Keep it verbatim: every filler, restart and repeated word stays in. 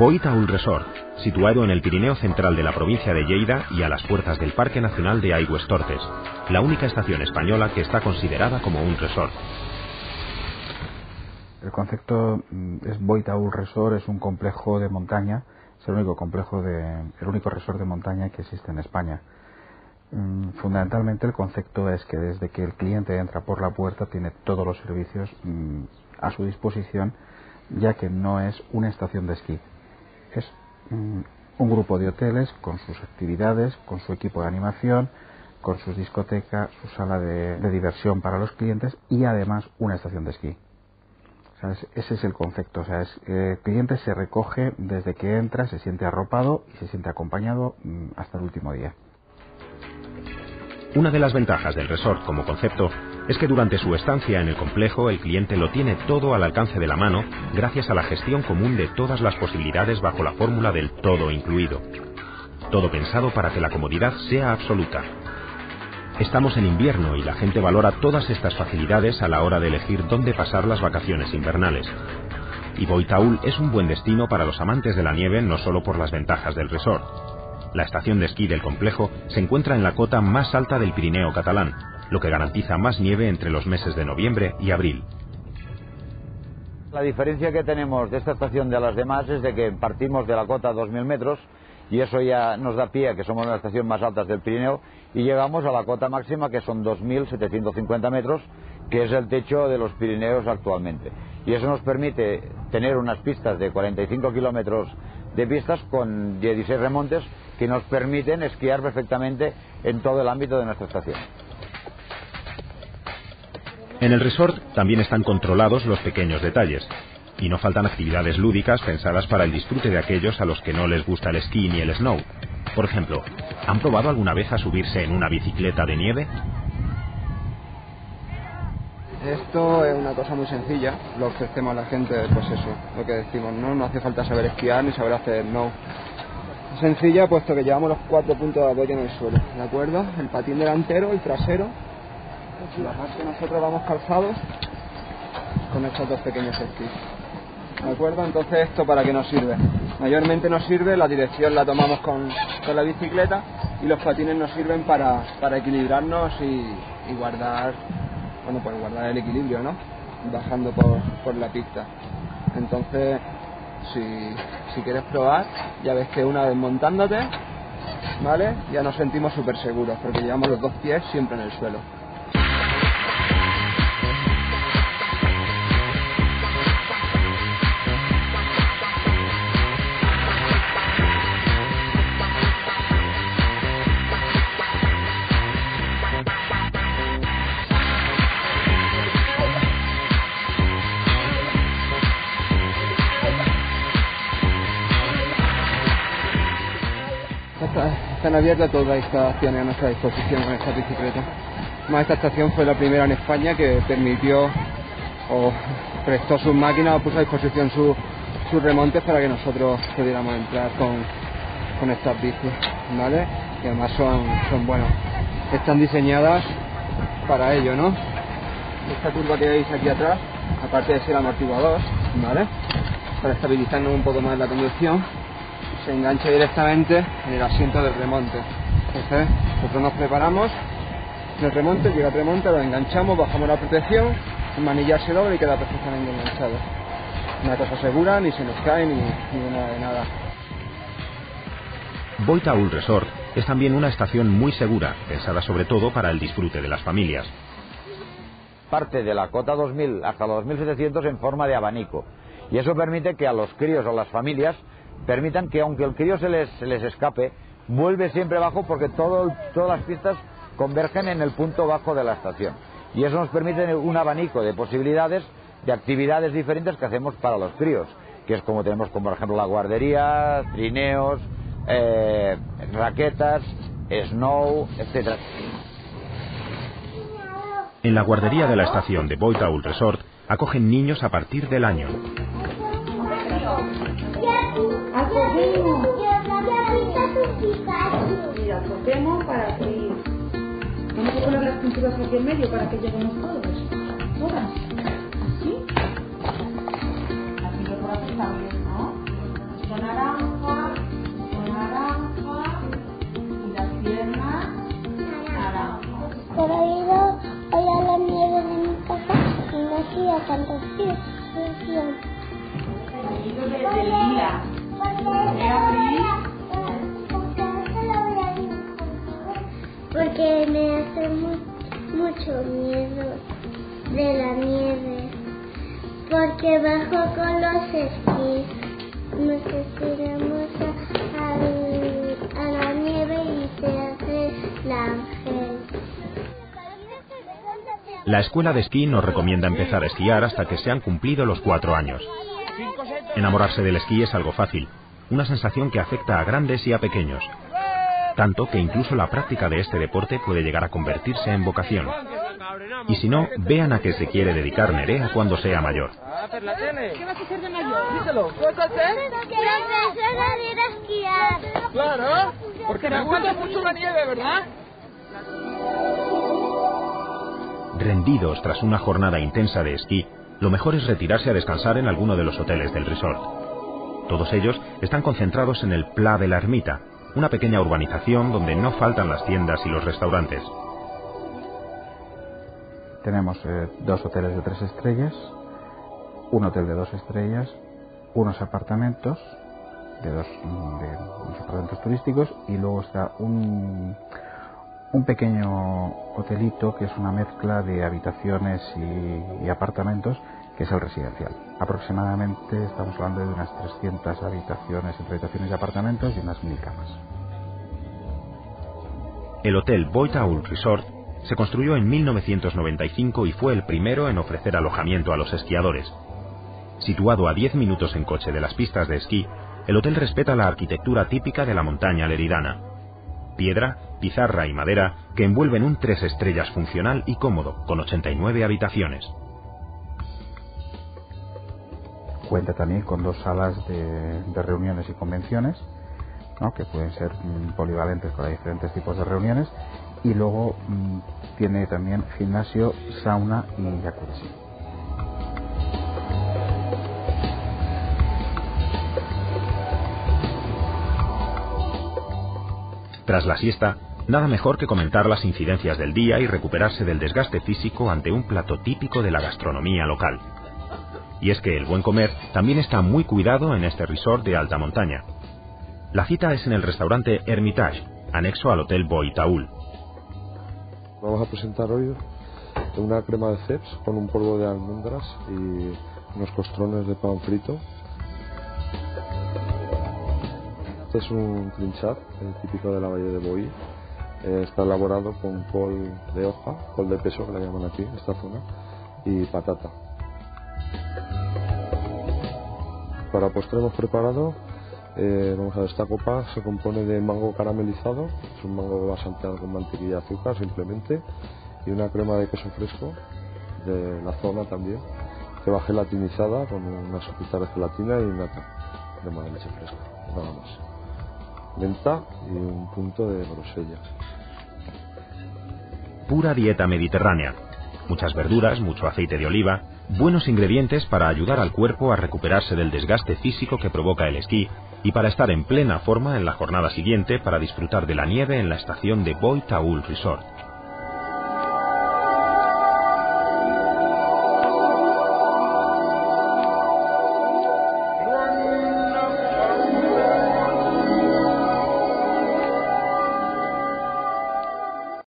Boí Taüll Resort, situado en el Pirineo central de la provincia de Lleida y a las puertas del Parque Nacional de Aigüestortes, la única estación española que está considerada como un resort. El concepto es Boí Taüll Resort, es un complejo de montaña, es el único complejo de, el único resort de montaña que existe en España. Fundamentalmente el concepto es que desde que el cliente entra por la puerta tiene todos los servicios a su disposición, ya que no es una estación de esquí, es un grupo de hoteles con sus actividades, con su equipo de animación, con sus discotecas, su sala de, de diversión para los clientes y además una estación de esquí. O sea, es, ese es el concepto, o sea, es, eh, el cliente se recoge desde que entra, se siente arropado y se siente acompañado hasta el último día. Una de las ventajas del resort como concepto es que durante su estancia en el complejo el cliente lo tiene todo al alcance de la mano gracias a la gestión común de todas las posibilidades bajo la fórmula del todo incluido. Todo pensado para que la comodidad sea absoluta. Estamos en invierno y la gente valora todas estas facilidades a la hora de elegir dónde pasar las vacaciones invernales. Y Boí Taüll es un buen destino para los amantes de la nieve no solo por las ventajas del resort. La estación de esquí del complejo se encuentra en la cota más alta del Pirineo catalán, lo que garantiza más nieve entre los meses de noviembre y abril. La diferencia que tenemos de esta estación de las demás es de que partimos de la cota a dos mil metros y eso ya nos da pie a que somos una estación más alta del Pirineo y llegamos a la cota máxima que son dos mil setecientos cincuenta metros, que es el techo de los Pirineos actualmente. Y eso nos permite tener unas pistas de cuarenta y cinco kilómetros de pistas con dieciséis remontes que nos permiten esquiar perfectamente en todo el ámbito de nuestra estación. En el resort también están controlados los pequeños detalles y no faltan actividades lúdicas pensadas para el disfrute de aquellos a los que no les gusta el esquí ni el snow. Por ejemplo, ¿han probado alguna vez a subirse en una bicicleta de nieve? Esto es una cosa muy sencilla, lo ofrecemos a la gente, pues eso, lo que decimos, ¿no? No hace falta saber esquiar ni saber hacer snow. Es sencilla puesto que llevamos los cuatro puntos de apoyo en el suelo, ¿de acuerdo? El patín delantero, el trasero, además que nosotros vamos calzados con estos dos pequeños esquís, ¿de acuerdo? Entonces, ¿esto para qué nos sirve? Mayormente nos sirve, la dirección la tomamos con, con la bicicleta y los patines nos sirven para, para equilibrarnos y, y guardar, bueno, pues guardar el equilibrio, ¿no? Bajando por, por la pista. Entonces, si, si quieres probar, ya ves que una vez montándote, ¿vale? Ya nos sentimos súper seguros porque llevamos los dos pies siempre en el suelo. Están abiertas todas las instalaciones a nuestra disposición con esta bicicleta. Más, esta estación fue la primera en España que permitió o prestó sus máquinas o puso a disposición sus su remontes para que nosotros pudiéramos entrar con, con estas bicis, ¿vale? Y además son, son buenos, están diseñadas para ello, ¿no? Esta curva que veis aquí atrás, aparte de ser amortiguador, ¿vale? Para estabilizarnos un poco más la conducción, se engancha directamente en el asiento del remonte. Entonces nosotros nos preparamos, nos remonte, llega el remonte, lo enganchamos, bajamos la protección, el manillar se doble y queda perfectamente enganchado. Una cosa segura, ni se nos cae ni, ni nada de nada. Boí Taüll Resort es también una estación muy segura, pensada sobre todo para el disfrute de las familias. Parte de la cota dos mil hasta los dos mil setecientos en forma de abanico y eso permite que a los críos o las familias permitan que aunque el crío se les, se les escape, vuelve siempre bajo porque todo, todas las pistas convergen en el punto bajo de la estación. Y eso nos permite un abanico de posibilidades, de actividades diferentes que hacemos para los críos, que es como tenemos como por ejemplo la guardería, trineos, eh, raquetas, snow, etcétera. En la guardería de la estación de Boí Taüll Resort acogen niños a partir del año. Para que vamos a poner las pinturas aquí en medio para que lleguemos todos, todas, ¿sí? Así lo podemos hacer, ¿no? poco naranja, un poco naranja y las piernas naranjas. Pero he ido hoy a la nieve de mi casa y no hacía tanto frío. He ido desde Lila. Porque me hace muy, mucho miedo de la nieve, porque bajo con los esquís, nos estiramos a, a, a la nieve y se hace la ángel. La escuela de esquí nos recomienda empezar a esquiar hasta que se han cumplido los cuatro años. Enamorarse del esquí es algo fácil, una sensación que afecta a grandes y a pequeños. Tanto que incluso la práctica de este deporte puede llegar a convertirse en vocación. Y si no, vean a qué se quiere dedicar Nerea cuando sea mayor. ¿Qué vas a hacer de mayor? Díselo. ¿Qué vas a hacer? Quiero empezar a ir a esquiar. Claro, porque me gusta mucho la nieve, ¿verdad? Rendidos tras una jornada intensa de esquí, lo mejor es retirarse a descansar en alguno de los hoteles del resort. Todos ellos están concentrados en el Pla de la Ermita, una pequeña urbanización donde no faltan las tiendas y los restaurantes. Tenemos eh, dos hoteles de tres estrellas, un hotel de dos estrellas, unos apartamentos de dos de unos apartamentos turísticos y luego está un, un pequeño hotelito que es una mezcla de habitaciones y, y apartamentos, que es el residencial. Aproximadamente estamos hablando de unas trescientas habitaciones, entre habitaciones y apartamentos, y unas mil camas. El hotel Boí Taüll Resort se construyó en mil novecientos noventa y cinco y fue el primero en ofrecer alojamiento a los esquiadores. Situado a diez minutos en coche de las pistas de esquí, el hotel respeta la arquitectura típica de la montaña leridana. Piedra, pizarra y madera que envuelven un tres estrellas funcional y cómodo, con ochenta y nueve habitaciones. Cuenta también con dos salas de, de reuniones y convenciones, ¿no?, que pueden ser mmm, polivalentes para diferentes tipos de reuniones, y luego mmm, tiene también gimnasio, sauna y jacuzzi. Tras la siesta, nada mejor que comentar las incidencias del día y recuperarse del desgaste físico ante un plato típico de la gastronomía local. Y es que el buen comer también está muy cuidado en este resort de alta montaña. La cita es en el restaurante Hermitage, anexo al hotel Boí Taüll. Vamos a presentar hoy una crema de ceps con un polvo de almendras y unos costrones de pan frito. Este es un trinchat, el típico de la Valle de Boí. Está elaborado con col de hoja, col de peso que la llaman aquí, esta zona, y patata. Para postre hemos preparado, eh, vamos a ver, esta copa se compone de mango caramelizado, es un mango basanteado con mantequilla y azúcar simplemente, y una crema de queso fresco de la zona también, que va gelatinizada con una sopita de gelatina y nata, crema de leche fresca, nada más. Menta y un punto de grosella. Pura dieta mediterránea. Muchas verduras, mucho aceite de oliva, buenos ingredientes para ayudar al cuerpo a recuperarse del desgaste físico que provoca el esquí y para estar en plena forma en la jornada siguiente para disfrutar de la nieve en la estación de Boí Taüll Resort.